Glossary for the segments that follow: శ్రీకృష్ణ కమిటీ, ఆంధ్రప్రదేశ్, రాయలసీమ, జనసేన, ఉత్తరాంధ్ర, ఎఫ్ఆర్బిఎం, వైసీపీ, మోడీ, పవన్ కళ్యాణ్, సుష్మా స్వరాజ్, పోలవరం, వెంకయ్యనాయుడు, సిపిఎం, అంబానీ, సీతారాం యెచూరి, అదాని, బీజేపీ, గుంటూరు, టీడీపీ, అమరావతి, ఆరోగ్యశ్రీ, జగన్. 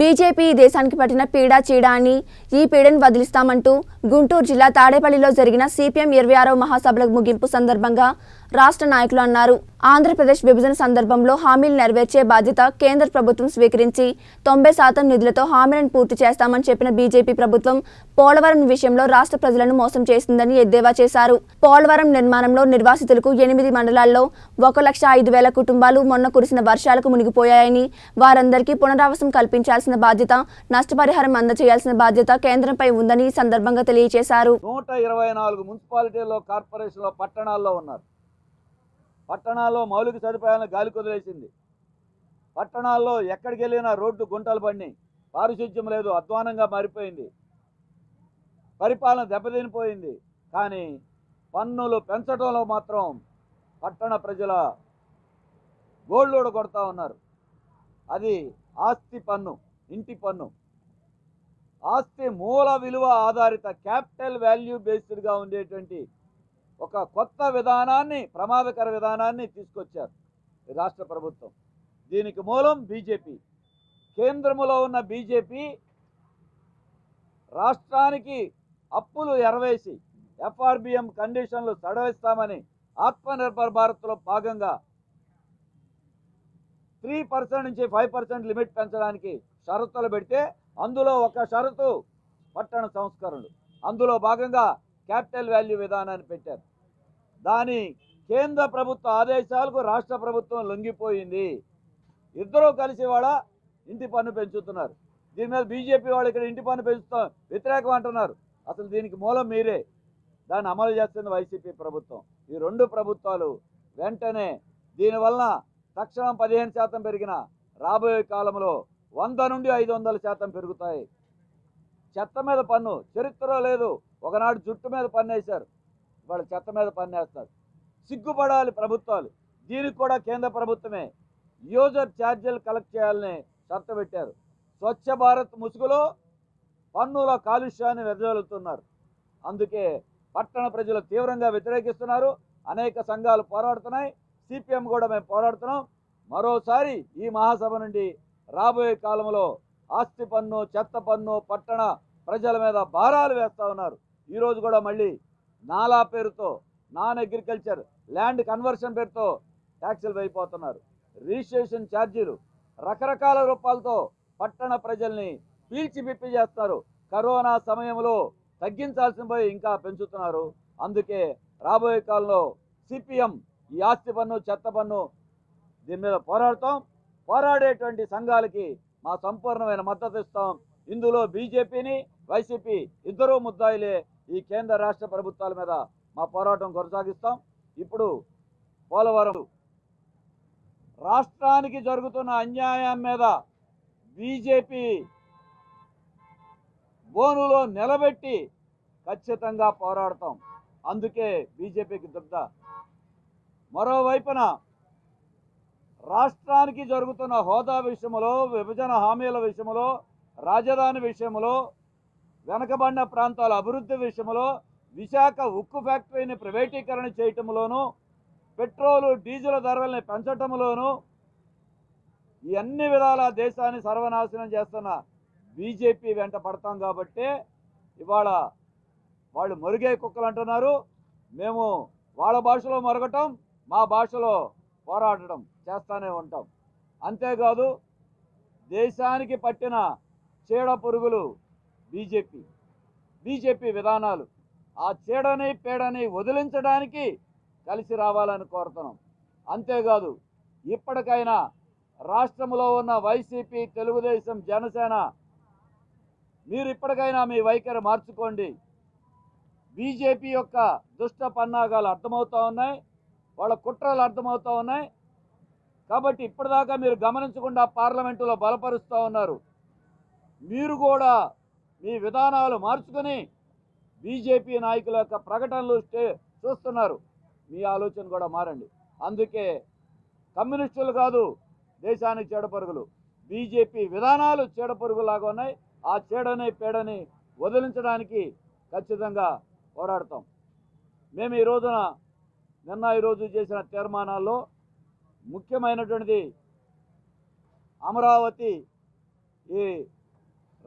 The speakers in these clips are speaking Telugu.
బీజేపీ దేశానికి పట్టిన పీడ చీడ అని ఈ పీడను వదిలిస్తామంటూ గుంటూరు జిల్లా తాడేపల్లిలో జరిగిన సిపిఎం 26వ మహాసభల ముగింపు సందర్భంగా రాష్ట్ర నాయకులు అన్నారు। ఆంధ్రప్రదేశ్ విభజన సందర్భంలో హామీలు నెరవేర్చే బాధ్యత కేంద్ర ప్రభుత్వం స్వీకరించి 90% నిధులతో హామీలను పూర్తి చేస్తామని చెప్పిన బీజేపీ ప్రభుత్వం పోలవరం విషయంలో రాష్ట్ర ప్రజలను మోసం చేసిందని ఎద్దేవా చేశారు। పోలవరం నిర్మాణంలో నిర్వాసితులకు 8 మండలాల్లో 1,05,000 కుటుంబాలు మొన్న కురిసిన వర్షాలకు మునిగిపోయాయని, వారందరికీ పునరావాసం కల్పించాల్సిన బాధ్యత, నష్టపరిహారం అందజేయాల్సిన బాధ్యత కేంద్రంపై ఉందని ఈ సందర్భంగా తెలియజేశారు। 124 మున్సిపాలిటీల్లో, కార్పొరేషన్లో, పట్టణాల్లో ఉన్నారు। పట్టణాల్లో మౌలిక సదుపాయాలను గాలి కుదిలేసింది। పట్టణాల్లో ఎక్కడికి వెళ్ళినా రోడ్డు గుంటలు పడినాయి, పారిశుద్ధ్యం లేదు, అధ్వానంగా మారిపోయింది, పరిపాలన దెబ్బతినిపోయింది। కానీ పన్నులు పెంచడంలో మాత్రం పట్టణ ప్రజల గోళ్ళోడ కొడతా ఉన్నారు। అది ఆస్తి పన్ను, ఇంటి పన్ను। ఆస్తి మూల విలువ ఆధారిత క్యాపిటల్ వాల్యూ బేస్డ్గా ఉండేటువంటి ఒక కొత్త విధానాన్ని, ప్రమాదకర విధానాన్ని తీసుకొచ్చారు రాష్ట్ర ప్రభుత్వం। దీనికి మూలం బీజేపీ, కేంద్రంలో ఉన్న బీజేపీ రాష్ట్రానికి అప్పులు ఎరవేసి ఎఫ్ఆర్బిఎం కండిషన్లు సడలిస్తామని ఆత్మనిర్భర్ భారత్లో భాగంగా 3% నుంచి 5% లిమిట్ పెంచడానికి షరతులు పెడితే, అందులో ఒక షరతు పట్టణ సంస్కరణలు, అందులో భాగంగా క్యాపిటల్ వాల్యూ విధానాన్ని పెట్టారు। దాని కేంద్ర ప్రభుత్వ ఆదేశాలకు రాష్ట్ర ప్రభుత్వం లొంగిపోయింది। ఇద్దరూ కలిసి వాళ్ళ ఇంటి పన్ను పెంచుతున్నారు। దీని మీద బీజేపీ వాళ్ళు ఇక్కడ ఇంటి పన్ను పెంచుతాం వ్యతిరేకం అంటున్నారు। అసలు దీనికి మూలం మీరే, దాన్ని అమలు చేస్తుంది వైసీపీ ప్రభుత్వం। ఈ రెండు ప్రభుత్వాలు వెంటనే దీనివల్ల తక్షణం 15% పెరిగిన రాబోయే కాలంలో 100 నుంచి 500% పెరుగుతాయి। చెత్త మీద పన్ను చరిత్రలో లేదు। ఒకనాడు జుట్టు మీద పన్ను వేశారు, వాళ్ళు చెత్త మీద పన్ను వేస్తారు। సిగ్గుపడాలి ప్రభుత్వాలు। దీనికి కూడా కేంద్ర ప్రభుత్వమే యూజర్ ఛార్జీలు కలెక్ట్ చేయాలని షరతు పెట్టారు। స్వచ్ఛ భారత్ ముసుగులో పన్నుల కాలుష్యాన్ని వెదజల్లుతున్నారు। అందుకే పట్టణ ప్రజలు తీవ్రంగా వ్యతిరేకిస్తున్నారు। అనేక సంఘాలు పోరాడుతున్నాయి, సిపిఎం కూడా మేము పోరాడుతున్నాం। మరోసారి ఈ మహాసభ నుండి రాబోయే కాలంలో ఆస్తి పన్ను, చెత్త పన్ను పట్టణ ప్రజల మీద భారాలు వేస్తూ ఉన్నారు। ఈరోజు కూడా మళ్ళీ నాలా పేరుతో, నాన్ అగ్రికల్చర్ ల్యాండ్ కన్వర్షన్ పేరుతో ట్యాక్సులు వేయిపోతున్నారు। రిజిస్ట్రేషన్ ఛార్జీలు రకరకాల రూపాలతో పట్టణ ప్రజల్ని పీల్చి పిప్పి చేస్తారు। కరోనా సమయంలో తగ్గించాల్సిన పోయి ఇంకా పెంచుతున్నారు। అందుకే రాబోయే కాలంలో సిపిఎం ఈ ఆస్తి పన్ను, చెత్త పన్ను దీని మీద పోరాడతాం। పోరాడేటువంటి సంఘాలకి మా సంపూర్ణమైన మద్దతు ఇస్తాం। ఇందులో బీజేపీని, వైసీపీ ఇద్దరూ ముద్దాయిలే। ఈ కేంద్ర రాష్ట్ర ప్రభుత్వాల మీద మా పోరాటం కొనసాగిస్తాం। ఇప్పుడు పోలవరం రాష్ట్రానికి జరుగుతున్న అన్యాయం మీద బీజేపీ బోనులో నిలబెట్టి ఖచ్చితంగా పోరాడతాం। అందుకే బీజేపీకి దుర్ద। మరోవైపున రాష్ట్రానికి జరుగుతున్న హోదా విషయంలో, విభజన హామీల విషయంలో, రాజధాని విషయంలో, వెనకబడిన ప్రాంతాల అభివృద్ధి విషయంలో, విశాఖ ఉక్కు ఫ్యాక్టరీని ప్రైవేటీకరణ చేయటంలోనూ, పెట్రోలు డీజిల్ ధరల్ని పెంచటంలోనూ ఈ అన్ని విధాల దేశాన్ని సర్వనాశనం చేస్తున్న బీజేపీ వెంట పడతాం కాబట్టి ఇవాళ వాళ్ళు మరుగే కుక్కలు అంటున్నారు। మేము వాళ్ళ భాషలో మరగటం, మా భాషలో పోరాడటం చేస్తూనే ఉంటాం। అంతేకాదు, దేశానికి పట్టిన చీడ పురుగులు బీజేపీ, బీజేపీ విధానాలు। ఆ చీడని పేడని వదిలించడానికి కలిసి రావాలని కోరుతున్నాం। అంతేకాదు, ఇప్పటికైనా రాష్ట్రంలో ఉన్న వైసీపీ, తెలుగుదేశం, జనసేన మీరు ఇప్పటికైనా మీ వైఖరి మార్చుకోండి। బీజేపీ యొక్క దుష్ట పన్నాగాలు అర్థమవుతూ ఉన్నాయి, వాళ్ళ కుట్రలు అర్థమవుతూ ఉన్నాయి। కాబట్టి ఇప్పటిదాకా మీరు గమనించకుండా పార్లమెంటులో బలపరుస్తూ ఉన్నారు। మీరు కూడా మీ విధానాలు మార్చుకొని బీజేపీ నాయకుల యొక్క ప్రకటనలు చూస్తున్నారు, మీ ఆలోచన కూడా మారండి। అందుకే కమ్యూనిస్టులు కాదు దేశానికి చీడపరుగులు, బీజేపీ విధానాలు చీడపరుగులాగా ఉన్నాయి। ఆ చీడని పేడని వదిలించడానికి ఖచ్చితంగా పోరాడతాం। మేము ఈ రోజున, నిన్న ఈరోజు చేసిన తీర్మానాల్లో ముఖ్యమైనటువంటిది అమరావతి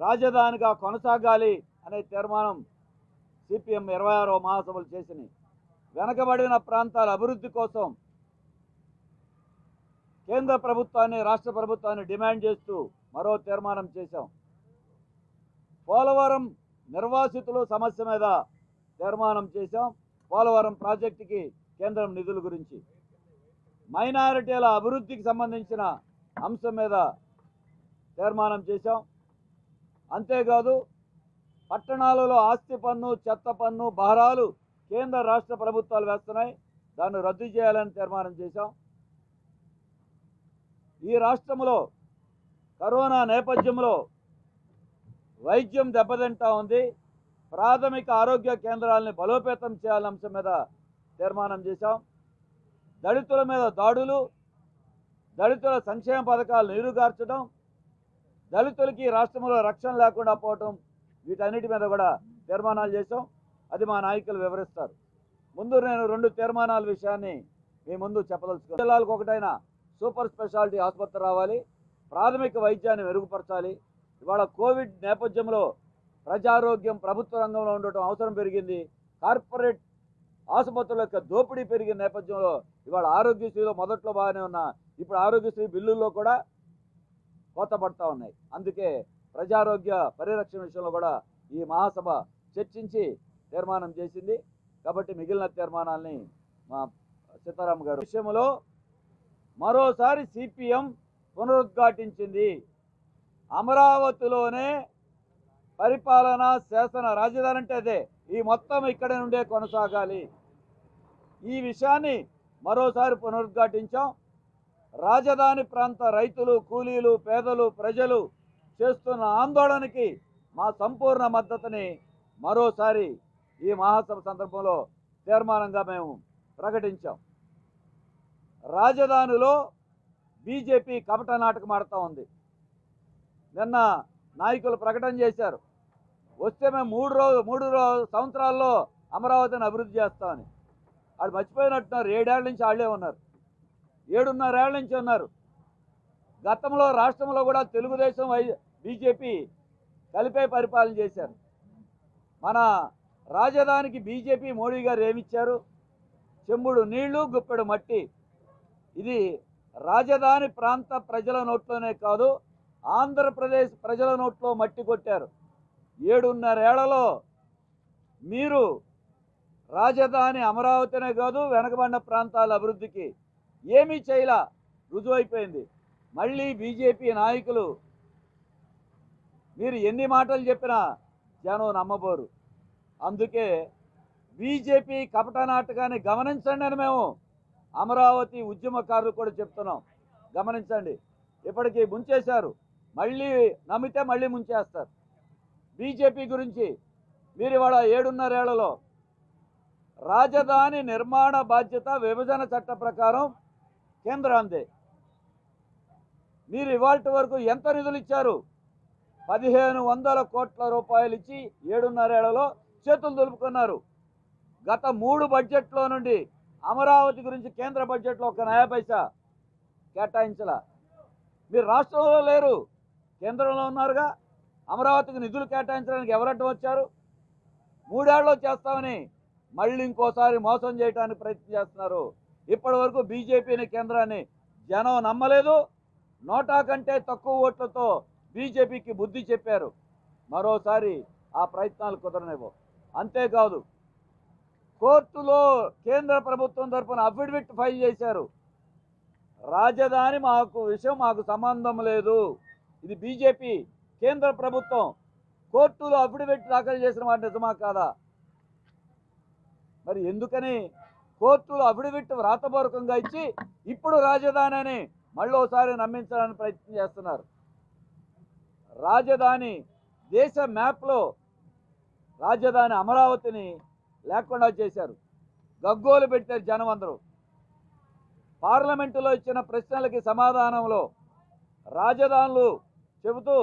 రాజధానిగా కొనసాగాలి అనే తీర్మానం సిపిఎం 26వ మహాసభలు చేసింది। వెనకబడిన ప్రాంతాల అభివృద్ధి కోసం కేంద్ర ప్రభుత్వాన్ని రాష్ట్ర ప్రభుత్వాన్ని డిమాండ్ చేస్తూ మరో తీర్మానం చేశాం। పోలవరం నిర్వాసితుల సమస్య మీద తీర్మానం చేశాం। పోలవరం ప్రాజెక్టుకి కేంద్రం నిధుల గురించి మైనారిటీల అభివృద్ధికి సంబంధించిన అంశం మీద తీర్మానం చేశాం। అంతేకాదు పట్టణాలలో ఆస్తి పన్ను చెత్త పన్ను భారాలు కేంద్ర రాష్ట్ర ప్రభుత్వాలు వేస్తున్నాయి, దాన్ని రద్దు చేయాలని తీర్మానం చేశాం। ఈ రాష్ట్రంలో కరోనా నేపథ్యంలో వైద్యం దెబ్బతింటా ఉంది, ప్రాథమిక ఆరోగ్య కేంద్రాలను బలోపేతం చేయాలనే అంశం మీద తీర్మానం చేశాం। దళితుల మీద దాడులు, దళితుల సంక్షేమ పథకాలు నీరుగార్చడం, దళితులకి రాష్ట్రంలో రక్షణ లేకుండా పోవటం, వీటన్నిటి మీద కూడా తీర్మానాలు చేశాం। అది మా నాయకులు వివరిస్తారు। ముందు నేను రెండు తీర్మానాల విషయాన్ని మీ ముందు చెప్పదలుచుకున్నాను। జిల్లాలకు ఒకటైన సూపర్ స్పెషాలిటీ ఆసుపత్రి రావాలి, ప్రాథమిక వైద్యాన్ని మెరుగుపరచాలి। ఇవాళ కోవిడ్ నేపథ్యంలో ప్రజారోగ్యం ప్రభుత్వ రంగంలో ఉండటం అవసరం పెరిగింది, కార్పొరేట్ ఆసుపత్రుల యొక్క దోపిడీ పెరిగిన నేపథ్యంలో ఇవాళ ఆరోగ్యశ్రీలో మొదట్లో బాగానే ఉన్నా ఇప్పుడు ఆరోగ్యశ్రీ బిల్లుల్లో కూడా కోత పడతా ఉన్నాయి। అందుకే ప్రజారోగ్య పరిరక్షణ విషయంలో కూడా ఈ మహాసభ చర్చించి తీర్మానం చేసింది। కాబట్టి మిగిలిన తీర్మానాలని మా సీతారాం గారు విషయంలో మరోసారి సిపిఎం పునరుద్ఘాటించింది। అమరావతిలోనే పరిపాలన శాసన రాజధాని అంటే అదే, ఈ మొత్తం ఇక్కడ నుండే కొనసాగాలి। ఈ విషయాన్ని మరోసారి పునరుద్ఘాటించాం। రాజధాని ప్రాంత రైతులు కూలీలు పేదలు ప్రజలు చేస్తున్న ఆందోళనకి మా సంపూర్ణ మద్దతుని మరోసారి ఈ మహాసభ సందర్భంలో తీర్మానంగా మేము ప్రకటించాం। రాజధానిలో బీజేపీ కపట నాటకం ఆడుతూ ఉంది। నిన్న నాయకులు ప్రకటన చేశారు, వస్తే మేము మూడు సంవత్సరాల్లో అమరావతిని అభివృద్ధి చేస్తామని। వాళ్ళు మర్చిపోయినట్టున్నారు, 7 ఏళ్ల నుంచి వాళ్ళే ఉన్నారు, 7.5 ఏళ్ల నుంచి ఉన్నారు। గతంలో రాష్ట్రంలో కూడా తెలుగుదేశం బీజేపీ కలిపే పరిపాలన చేశారు। మన రాజధానికి బీజేపీ మోడీ గారు ఏమిచ్చారు? చెంబుడు నీళ్లు గుప్పెడు మట్టి। ఇది రాజధాని ప్రాంత ప్రజల నోట్లోనే కాదు, ఆంధ్రప్రదేశ్ ప్రజల నోట్లో మట్టి కొట్టారు। 7.5 ఏళ్లలో మీరు రాజధాని అమరావతినే కాదు వెనకబడిన ప్రాంతాల అభివృద్ధికి ఏమీ చేయలా, రుజువైపోయింది। మళ్ళీ బీజేపీ నాయకులు మీరు ఎన్ని మాటలు చెప్పినా జనం నమ్మబోరు। అందుకే బీజేపీ కపట నాటకాన్ని గమనించండి అని మేము అమరావతి ఉద్యమకారులు కూడా చెప్తున్నాం, గమనించండి। ఇప్పటికీ ముంచేశారు, మళ్ళీ నమ్మితే మళ్ళీ ముంచేస్తారు। బీజేపీ గురించి మీరు ఇవాళ 7.5 ఏళ్లలో రాజధాని నిర్మాణ బాధ్యత విభజన చట్ట ప్రకారం కేంద్రాందే, మీరు ఇవాళ వరకు ఎంత నిధులు ఇచ్చారు? 1500 కోట్ల రూపాయలు ఇచ్చి 7.5 ఏళ్లలో చేతులు దులుపుకున్నారు। గత 3 బడ్జెట్లో నుండి అమరావతి గురించి కేంద్ర బడ్జెట్లో 1 నయా పైసా కేటాయించలా। మీరు రాష్ట్రంలో లేరు, కేంద్రంలో ఉన్నారుగా, అమరావతికి నిధులు కేటాయించడానికి ఎవరడ్డం వచ్చారు? 3 ఏళ్లలో చేస్తామని మళ్ళీ ఇంకోసారి మోసం చేయడానికి ప్రయత్నం చేస్తున్నారు। ఇప్పటి వరకు బీజేపీని కేంద్రాన్ని జనం నమ్మలేదు, 100 కంటే తక్కువ ఓట్లతో బీజేపీకి బుద్ధి చెప్పారు। మరోసారి ఆ ప్రయత్నాలు కుదరనివ్వు। అంతేకాదు కోర్టులో కేంద్ర ప్రభుత్వం తరఫున అఫిడవిట్ ఫైల్ చేశారు, రాజధాని మాకు విషయం మాకు సంబంధం లేదు। ఇది బీజేపీ కేంద్ర ప్రభుత్వం కోర్టులో అఫిడవిట్ దాఖలు చేసిన వాటి నిజమా కాదా? మరి ఎందుకని కోర్టులో అఫిడవిట్ వ్రాతపూర్వకంగా ఇచ్చి ఇప్పుడు రాజధాని అని మళ్ళోసారి నమ్మించడానికి ప్రయత్నం చేస్తున్నారు। రాజధాని దేశ మ్యాప్లో రాజధాని అమరావతిని లేకుండా చేశారు, గగ్గోలు పెట్టారు జనం అందరూ। పార్లమెంటులో ఇచ్చిన ప్రశ్నలకి సమాధానంలో రాజధానులు చెబుతూ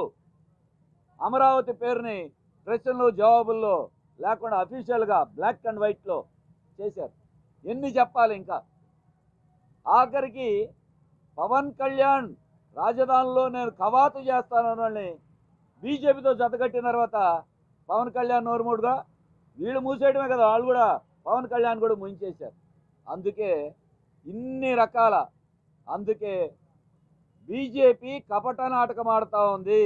అమరావతి పేరుని ప్రశ్నలు జవాబుల్లో లేకుండా అఫీషియల్గా బ్లాక్ అండ్ వైట్లో చేశారు। ఎన్ని చెప్పాలి ఇంకా? ఆఖరికి పవన్ కళ్యాణ్ రాజధానిలో నేను కవాతు చేస్తానని బీజేపీ తో జతకట్టిన తర్వాత పవన్ కళ్యాణ్ నోరుమూడుగా వీళ్ళు మూసేయడమే కదా, వాళ్ళు కూడా పవన్ కళ్యాణ్ కూడా ముంచేశారు. అందుకే ఇన్ని రకాల అందుకే బీజేపీ కపట నాటకం ఆడుతూ ఉంది.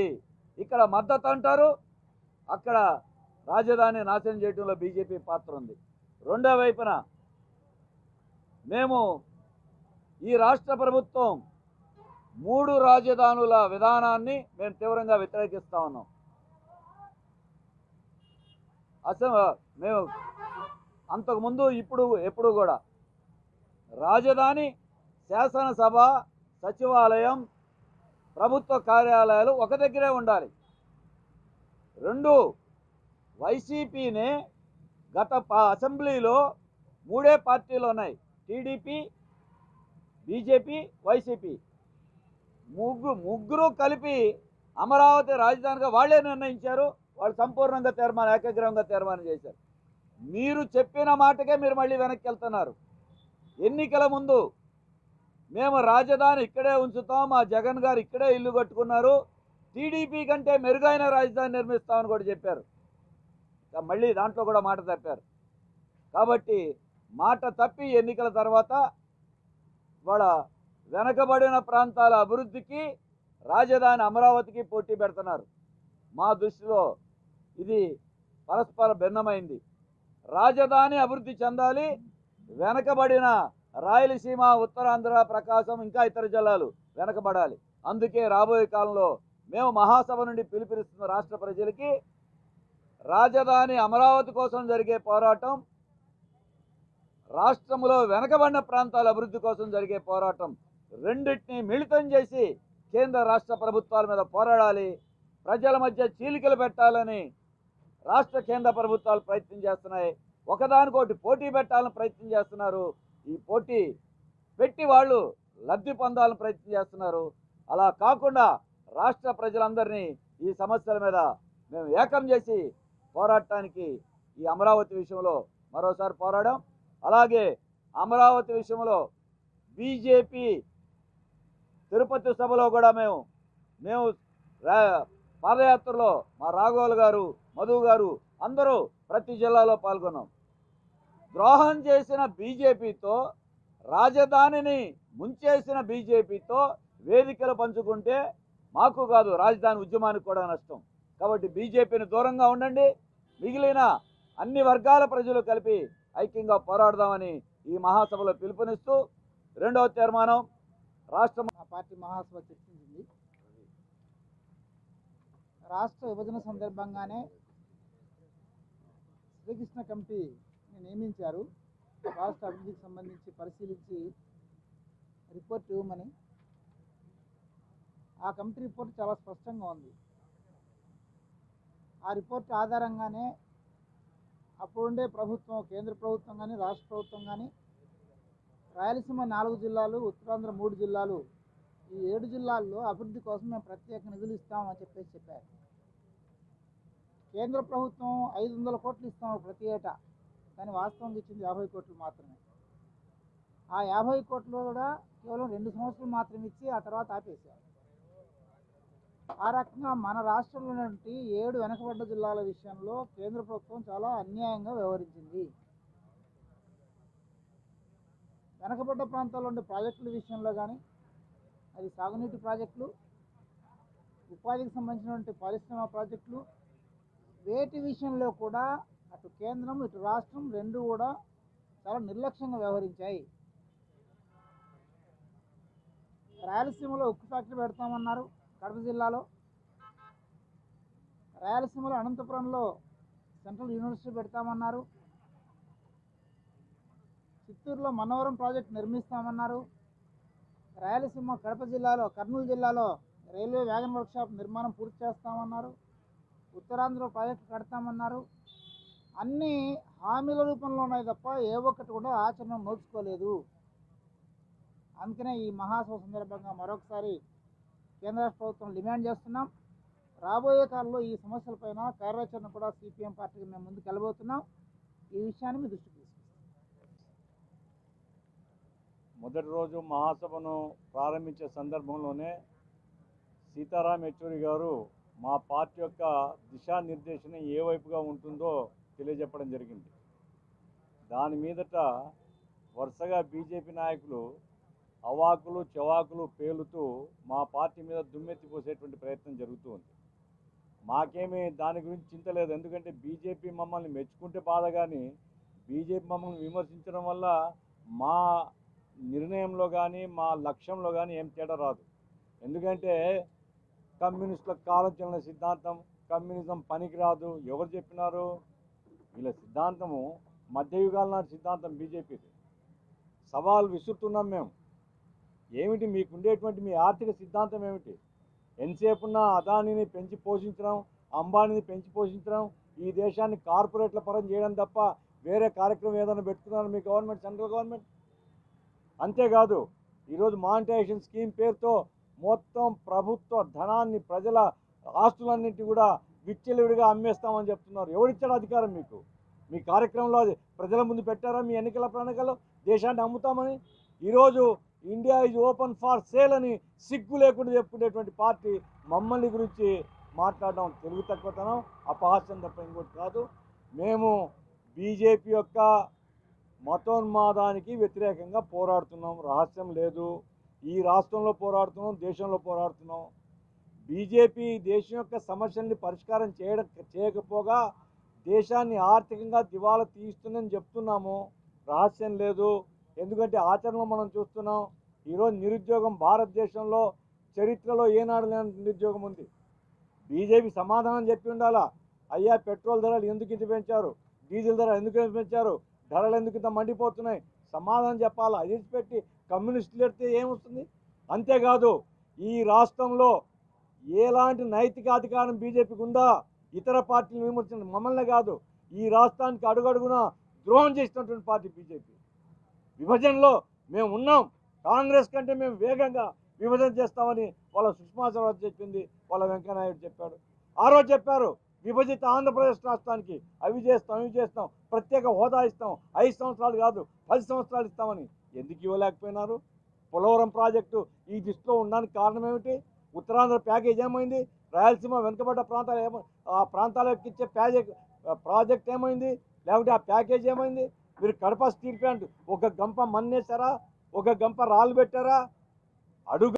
ఇక్కడ మద్దతు అంటారు, అక్కడ రాజధాని నాశనం చేయడంలో బీజేపీ పాత్ర ఉంది. రెండో వైపున మేము ఈ రాష్ట్ర ప్రభుత్వం మూడు రాజధానుల విధానాన్ని మేము తీవ్రంగా వ్యతిరేకిస్తూ ఉన్నాం. అసలు మేము అంతకుముందు ఇప్పుడు ఎప్పుడు కూడా రాజధాని, శాసనసభ, సచివాలయం, ప్రభుత్వ కార్యాలయాలు ఒక దగ్గరే ఉండాలి. రెండు, వైసీపీనే గత అసెంబ్లీలో మూడే పార్టీలు ఉన్నాయి, టీడీపీ, బీజేపీ, వైసీపీ. ముగ్గురు కలిపి అమరావతి రాజధానిగా వాళ్ళే నిర్ణయించారు, వాళ్ళు సంపూర్ణంగా ఏకగ్రహంగా తీర్మానం చేశారు. మీరు చెప్పిన మాటకే మీరు మళ్ళీ వెనక్కి వెళ్తున్నారు. ఎన్నికల ముందు మేము రాజధాని ఇక్కడే ఉంచుతాం, మా జగన్ గారు ఇక్కడే ఇల్లు కట్టుకున్నారు, టీడీపీ కంటే మెరుగైన రాజధాని నిర్మిస్తామని కూడా చెప్పారు. మళ్ళీ దాంట్లో కూడా మాట తప్పారు. కాబట్టి మాట తప్పి ఎన్నికల తర్వాత వాళ్ళ వెనకబడిన ప్రాంతాల అభివృద్ధికి రాజధాని అమరావతికి పోటీ పెడుతున్నారు. మా దృష్టిలో ఇది పరస్పర భిన్నమైంది. రాజధాని అభివృద్ధి చెందాలి, వెనకబడిన రాయలసీమ, ఉత్తరాంధ్ర, ప్రకాశం, ఇంకా ఇతర జిల్లాలు వెనకబడాలి. అందుకే రాబోయే కాలంలో మేము మహాసభ నుండి పిలుపునిస్తున్న రాష్ట్ర ప్రజలకి రాజధాని అమరావతి కోసం జరిగే పోరాటం, రాష్ట్రంలో వెనకబడిన ప్రాంతాల అభివృద్ధి కోసం జరిగే పోరాటం, రెండింటినీ మిళితం చేసి కేంద్ర రాష్ట్ర ప్రభుత్వాల మీద పోరాడాలి, ప్రజల మధ్య చీలికలు పెట్టాలని రాష్ట్ర కేంద్ర ప్రభుత్వాలు ప్రయత్నం చేస్తున్నాయి. ఒకదానికొకటి పోటీ పెట్టాలని ప్రయత్నం చేస్తున్నారు. ఈ పోటీ పెట్టి వాళ్ళు లబ్ధి పొందాలని ప్రయత్నం చేస్తున్నారు. అలా కాకుండా రాష్ట్ర ప్రజలందరినీ ఈ సమస్యల మీద మేము ఏకం చేసి పోరాటానికి ఈ అమరావతి విషయంలో మరోసారి పోరాడాం. అలాగే అమరావతి విషయంలో బీజేపీ తిరుపతి సభలో కూడా మేము పాదయాత్రలో మా రాఘోలు గారు, మధు గారు అందరూ ప్రతి జిల్లాలో పాల్గొన్నాం. ద్రోహం చేసిన బీజేపీతో, రాజధానిని ముంచేసిన బీజేపీతో వేదికలు పంచుకుంటే మాకు కాదు, రాజధాని ఉద్యమానికి కూడా నష్టం. కాబట్టి బీజేపీని దూరంగా ఉండండి, మిగిలిన అన్ని వర్గాల ప్రజలు కలిపి ఐక్యంగా పోరాడదామని ఈ మహాసభలో పిలుపునిస్తూ రెండవ తీర్మానం రాష్ట్ర పార్టీ మహాసభ చర్చించింది. రాష్ట్ర విభజన సందర్భంగానే శ్రీకృష్ణ కమిటీని నియమించారు. రాష్ట్ర అభివృద్ధికి సంబంధించి పరిశీలించి రిపోర్ట్ ఇవ్వమని. ఆ కమిటీ రిపోర్ట్ చాలా స్పష్టంగా ఉంది. ఆ రిపోర్ట్ ఆధారంగానే అప్పుడుండే ప్రభుత్వం, కేంద్ర ప్రభుత్వం కానీ రాష్ట్ర ప్రభుత్వం కానీ రాయలసీమ 4 జిల్లాలు, ఉత్తరాంధ్ర 3 జిల్లాలు, ఈ 7 జిల్లాల్లో అభివృద్ధి కోసం మేము ప్రత్యేక నిధులు ఇస్తామని చెప్పేసి చెప్పారు. కేంద్ర ప్రభుత్వం 500 కోట్లు ఇస్తాము ప్రతి ఏటా, కానీ వాస్తవం ఇచ్చింది 50 కోట్లు మాత్రమే. ఆ 50 కోట్లు కూడా కేవలం 2 సంవత్సరాలు మాత్రమే ఇచ్చి ఆ తర్వాత ఆపేశారు. ఆ రకంగా మన రాష్ట్రంలోనంటి 7 వెనకబడ్డ జిల్లాల విషయంలో కేంద్ర ప్రభుత్వం చాలా అన్యాయంగా వ్యవహరించింది. వెనకబడ్డ ప్రాంతాల్లో ఉండే ప్రాజెక్టుల విషయంలో కానీ, అది సాగునీటి ప్రాజెక్టులు, ఉపాధికి సంబంధించినటువంటి పరిశ్రమ ప్రాజెక్టులు, వేటి విషయంలో కూడా అటు కేంద్రం ఇటు రాష్ట్రం రెండు కూడా చాలా నిర్లక్ష్యంగా వ్యవహరించాయి. రాయలసీమలో ఉక్కు ఫ్యాక్టరీ పెడతామన్నారు కడప జిల్లాలో, రాయలసీమలో అనంతపురంలో సెంట్రల్ యూనివర్సిటీ పెడతామన్నారు, చిత్తూరులో మనవరం ప్రాజెక్ట్ నిర్మిస్తామన్నారు, రాయలసీమ కడప జిల్లాలో కర్నూలు జిల్లాలో రైల్వే వ్యాగన్ వర్క్షాప్ నిర్మాణం పూర్తి చేస్తామన్నారు, ఉత్తరాంధ్రలో ప్రాజెక్టు కడతామన్నారు. అన్నీ హామీల రూపంలో ఉన్నాయి తప్ప ఏ ఒక్కటి కూడా ఆచరణ నోచుకోలేదు. అందుకనే ఈ మహాసభ సందర్భంగా మరొకసారి కేంద్ర రాష్ట్ర ప్రభుత్వం డిమాండ్ చేస్తున్నాం. రాబోయే కాలంలో ఈ సమస్యలపైన కార్యాచరణ కూడా సిపిఎం పార్టీకి మేము ముందుకు వెళ్ళబోతున్నాం. ఈ విషయాన్ని మీ దృష్టికి తీసుకుంటాం. మొదటి రోజు మహాసభను ప్రారంభించే సందర్భంలోనే సీతారాం యెచూరి గారు మా పార్టీ యొక్క దిశా నిర్దేశనం ఏ వైపుగా ఉంటుందో తెలియజెప్పడం జరిగింది। దాని మీదట వరుసగా బీజేపీ నాయకులు అవాకులు చవాకులు పేలుతూ మా పార్టీ మీద దుమ్మెత్తిపోసేటువంటి ప్రయత్నం జరుగుతూ ఉంది। మాకేమీ దాని గురించి చింత లేదు, ఎందుకంటే బీజేపీ మమ్మల్ని మెచ్చుకుంటే బాధ కానీ బీజేపీ మమ్మల్ని విమర్శించడం వల్ల మా నిర్ణయంలో కానీ మా లక్ష్యంలో కానీ ఏం తేడా రాదు। ఎందుకంటే కమ్యూనిస్టుల కాలచలన సిద్ధాంతం, కమ్యూనిజం పనికిరాదు ఎవరు చెప్పినారు? వీళ్ళ సిద్ధాంతము మధ్యయుగాల నాటి సిద్ధాంతం బీజేపీది। సవాల్ విసురుతున్నాం మేము, ఏమిటి మీకుండేటువంటి మీ ఆర్థిక సిద్ధాంతం ఏమిటి? ఎంతసేపున్నా అదానిని పెంచి పోషించడం, అంబానీని పెంచి పోషించడం, ఈ దేశాన్ని కార్పొరేట్ల పరం చేయడం తప్ప వేరే కార్యక్రమం ఏదైనా పెట్టుకున్నారు మీ గవర్నమెంట్, సెంట్రల్ గవర్నమెంట్? అంతేకాదు ఈరోజు మానిటైజేషన్ స్కీమ్ పేరుతో మొత్తం ప్రభుత్వ ధనాన్ని ప్రజల ఆస్తులన్నింటి కూడా విచ్చలవిడిగా అమ్మేస్తామని చెప్తున్నారు। ఎవరిచ్చాడు అధికారం మీకు? మీ కార్యక్రమంలో ప్రజల ముందు పెట్టారా మీ ఎన్నికల ప్రణాళికలో దేశాన్ని అమ్ముతామని? ఈరోజు India is open for sale అని సిగ్గు లేకుండా చెప్పుకునేటువంటి పార్టీ మమ్మల్ని గురించి మాట్లాడడం తెలుగు తక్కువతనం, అపహాస్యం తప్ప ఇంకోటి కాదు। మేము బీజేపీ యొక్క మతోన్మాదానికి వ్యతిరేకంగా పోరాడుతున్నాం, రహస్యం లేదు। ఈ రాష్ట్రంలో పోరాడుతున్నాం, దేశంలో పోరాడుతున్నాం। బీజేపీ దేశం యొక్క సమస్యల్ని పరిష్కారం చేయకపోగా దేశాన్ని ఆర్థికంగా దివాలా తీస్తుందని చెప్తున్నాము, రహస్యం లేదు। ఎందుకంటే ఆచరణలో మనం చూస్తున్నాం, ఈరోజు నిరుద్యోగం భారతదేశంలో చరిత్రలో ఏనాడు లేని నిరుద్యోగం ఉంది। బీజేపీ సమాధానం చెప్పి ఉండాలా, అయ్యా పెట్రోల్ ధరలు ఎందుకు ఇంత పెంచారు, డీజిల్ ధరలు ఎందుకు పెంచారు, ధరలు ఎందుకు ఇంత మండిపోతున్నాయి, సమాధానం చెప్పాలా। అది పెట్టి కమ్యూనిస్టులు ఎడితే ఏమొస్తుంది? అంతేకాదు ఈ రాష్ట్రంలో ఎలాంటి నైతిక అధికారం బీజేపీకి ఉందా? ఇతర పార్టీలను విమర్శించడం మమ్మల్ని కాదు, ఈ రాష్ట్రానికి అడుగడుగునా ద్రోహం చేసినటువంటి పార్టీ బీజేపీ। విభజనలో మేము ఉన్నాం, కాంగ్రెస్ కంటే మేము వేగంగా విభజన చేస్తామని వాళ్ళ సుష్మా స్వరాజ్ చెప్పింది, వాళ్ళ వెంకయ్యనాయుడు చెప్పాడు, ఆ రోజు చెప్పారు విభజిత ఆంధ్రప్రదేశ్ రాష్ట్రానికి అవి చేస్తాం ఇవి చేస్తాం, ప్రత్యేక హోదా ఇస్తాం, 5 సంవత్సరాలు కాదు 10 సంవత్సరాలు ఇస్తామని। ఎందుకు ఇవ్వలేకపోయినారు? పోలవరం ప్రాజెక్టు ఈ దిశలో ఉండడానికి కారణం ఏమిటి? ఉత్తరాంధ్ర ప్యాకేజ్ ఏమైంది? రాయలసీమ వెనుకబడ్డ ప్రాంతాలు ఆ ప్రాంతాలకు ఇచ్చే ప్రాజెక్ట్ ఏమైంది? లేకుంటే ఆ ప్యాకేజ్ ఏమైంది? మీరు కడప స్టీల్ ప్లాంట్ ఒక గంప మన్నేశారా, ఒక గంప రాళ్ళు పెట్టారా? అడుగు